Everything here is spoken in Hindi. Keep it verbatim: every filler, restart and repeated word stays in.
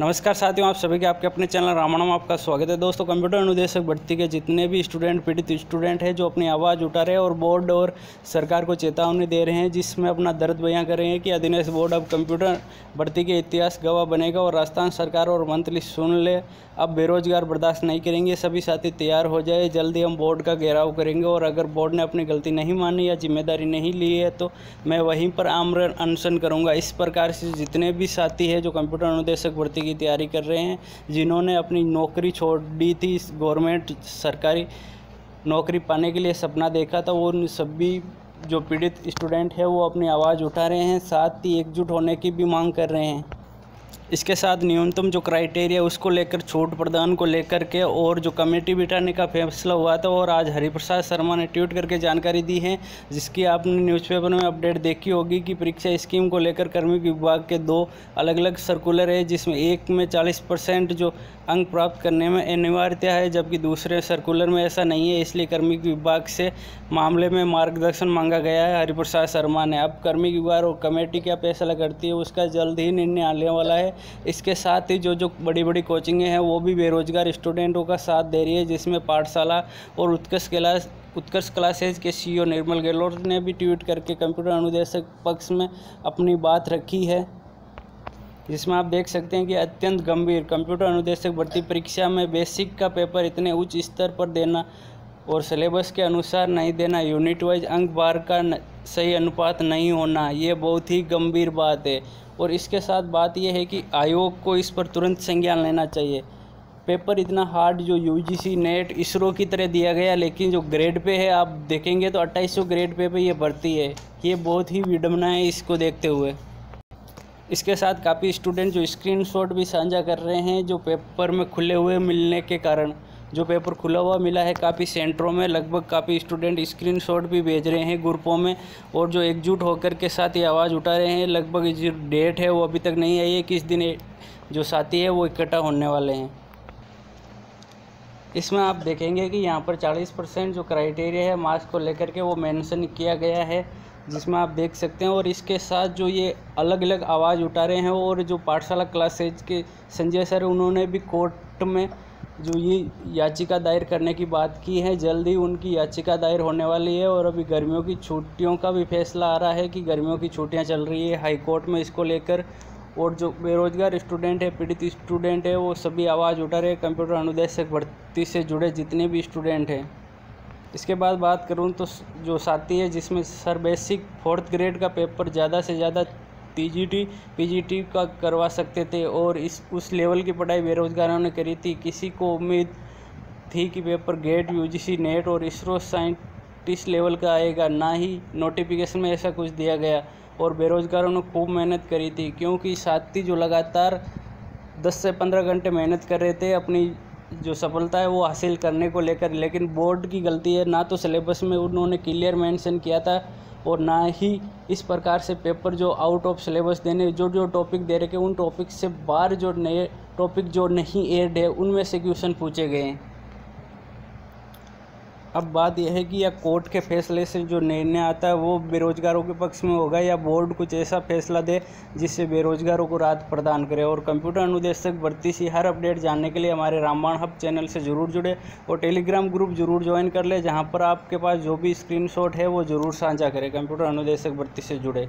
नमस्कार साथियों, आप सभी के आपके अपने चैनल रामबाण हब आपका स्वागत है। दोस्तों, कंप्यूटर अनुदेशक भर्ती के जितने भी स्टूडेंट पीड़ित स्टूडेंट हैं जो अपनी आवाज़ उठा रहे हैं और बोर्ड और सरकार को चेतावनी दे रहे हैं, जिसमें अपना दर्द बयां कर रहे हैं कि अधीनस्थ बोर्ड अब कंप्यूटर भर्ती के इतिहास गवाह बनेगा और राजस्थान सरकार और मंत्री सुन ले, अब बेरोजगार बर्दाश्त नहीं करेंगे। सभी साथी तैयार हो जाए, जल्दी हम बोर्ड का घेराव करेंगे और अगर बोर्ड ने अपनी गलती नहीं मानी या जिम्मेदारी नहीं ली है तो मैं वहीं पर आमरण अनशन करूँगा। इस प्रकार से जितने भी साथी हैं जो कंप्यूटर अनुदेशक भर्ती की तैयारी कर रहे हैं, जिन्होंने अपनी नौकरी छोड़ दी थी, गवर्नमेंट सरकारी नौकरी पाने के लिए सपना देखा था, वो उन सभी जो पीड़ित स्टूडेंट है वो अपनी आवाज़ उठा रहे हैं, साथ ही एकजुट होने की भी मांग कर रहे हैं। इसके साथ न्यूनतम जो क्राइटेरिया उसको लेकर, छूट प्रदान को लेकर के और जो कमेटी बिठाने का फैसला हुआ था, और आज हरिप्रसाद शर्मा ने ट्वीट करके जानकारी दी है, जिसकी आपने न्यूज़पेपर में अपडेट देखी होगी कि परीक्षा स्कीम को लेकर कार्मिक विभाग के दो अलग अलग सर्कुलर है, जिसमें एक में चालीस परसेंट जो अंक प्राप्त करने में अनिवार्यता है, जबकि दूसरे सर्कुलर में ऐसा नहीं है। इसलिए कार्मिक विभाग से मामले में मार्गदर्शन मांगा गया है हरिप्रसाद शर्मा ने। अब कार्मिक विभाग और कमेटी क्या फैसला करती है उसका जल्द ही निर्णय आने वाला है। इसके साथ ही जो जो बड़ी बड़ी कोचिंगें हैं वो भी बेरोजगार स्टूडेंटों का साथ दे रही है, जिसमें पाठशाला और उत्कर्ष क्लास उत्कर्ष क्लासेज के सीईओ निर्मल गहलोत ने भी ट्वीट करके कंप्यूटर अनुदेशक पक्ष में अपनी बात रखी है, जिसमें आप देख सकते हैं कि अत्यंत गंभीर कंप्यूटर अनुदेशक भर्ती परीक्षा में बेसिक का पेपर इतने उच्च स्तर पर देना और सिलेबस के अनुसार नहीं देना, यूनिट वाइज अंक बार का सही अनुपात नहीं होना, ये बहुत ही गंभीर बात है। और इसके साथ बात यह है कि आयोग को इस पर तुरंत संज्ञान लेना चाहिए। पेपर इतना हार्ड जो यूजीसी नेट इसरो की तरह दिया गया, लेकिन जो ग्रेड पे है आप देखेंगे तो अट्ठाईस सौ ग्रेड पे पे ये भर्ती है, ये बहुत ही विडम्बना है इसको देखते हुए। इसके साथ काफ़ी स्टूडेंट जो स्क्रीनशॉट भी साझा कर रहे हैं, जो पेपर में खुले हुए मिलने के कारण, जो पेपर खुला हुआ मिला है काफ़ी सेंटरों में, लगभग काफ़ी स्टूडेंट स्क्रीनशॉट भी भेज रहे हैं ग्रुपों में, और जो एकजुट होकर के साथ ये आवाज़ उठा रहे हैं। लगभग जो डेट है वो अभी तक नहीं आई है कि इस दिन जो साथी है वो इकट्ठा होने वाले हैं। इसमें आप देखेंगे कि यहाँ पर चालीस परसेंट जो क्राइटेरिया है मार्क्स को लेकर के वो मेंशन किया गया है, जिसमें आप देख सकते हैं। और इसके साथ जो ये अलग अलग आवाज़ उठा रहे हैं, और जो पाठशाला क्लासेज के संजय सर, उन्होंने भी कोर्ट में जो ये याचिका दायर करने की बात की है, जल्दी उनकी याचिका दायर होने वाली है। और अभी गर्मियों की छुट्टियों का भी फैसला आ रहा है कि गर्मियों की छुट्टियां चल रही है हाई कोर्ट में इसको लेकर, और जो बेरोजगार स्टूडेंट है, पीड़ित स्टूडेंट है, वो सभी आवाज़ उठा रहे कंप्यूटर अनुदेशक भर्ती से जुड़े जितने भी स्टूडेंट हैं। इसके बाद बात करूँ तो जो साथी है जिसमें सर बेसिक फोर्थ ग्रेड का पेपर ज़्यादा से ज़्यादा टीजीटी, पीजीटी का करवा सकते थे, और इस उस लेवल की पढ़ाई बेरोजगारों ने करी थी। किसी को उम्मीद थी कि पेपर गेट, यूजीसी नेट और इसरो साइंटिस्ट लेवल का आएगा, ना ही नोटिफिकेशन में ऐसा कुछ दिया गया, और बेरोजगारों ने खूब मेहनत करी थी, क्योंकि साथी जो लगातार दस से पंद्रह घंटे मेहनत कर रहे थे अपनी जो सफलता है वो हासिल करने को लेकर। लेकिन बोर्ड की गलती है, ना तो सिलेबस में उन्होंने क्लियर मेंशन किया था, और ना ही इस प्रकार से पेपर जो आउट ऑफ सिलेबस देने, जो जो टॉपिक दे रखे उन टॉपिक से बाहर जो नए टॉपिक जो नहीं एड है उनमें से क्वेश्चन पूछे गए हैं। अब बात यह है कि या कोर्ट के फैसले से जो निर्णय आता है वो बेरोजगारों के पक्ष में होगा, या बोर्ड कुछ ऐसा फैसला दे जिससे बेरोजगारों को राहत प्रदान करे। और कंप्यूटर अनुदेशक भर्ती से हर अपडेट जानने के लिए हमारे रामबाण हब चैनल से ज़रूर जुड़े, और टेलीग्राम ग्रुप जरूर ज्वाइन कर ले, जहाँ पर आपके पास जो भी स्क्रीनशॉट है वो ज़रूर साझा करें कंप्यूटर अनुदेशक भर्ती से जुड़े।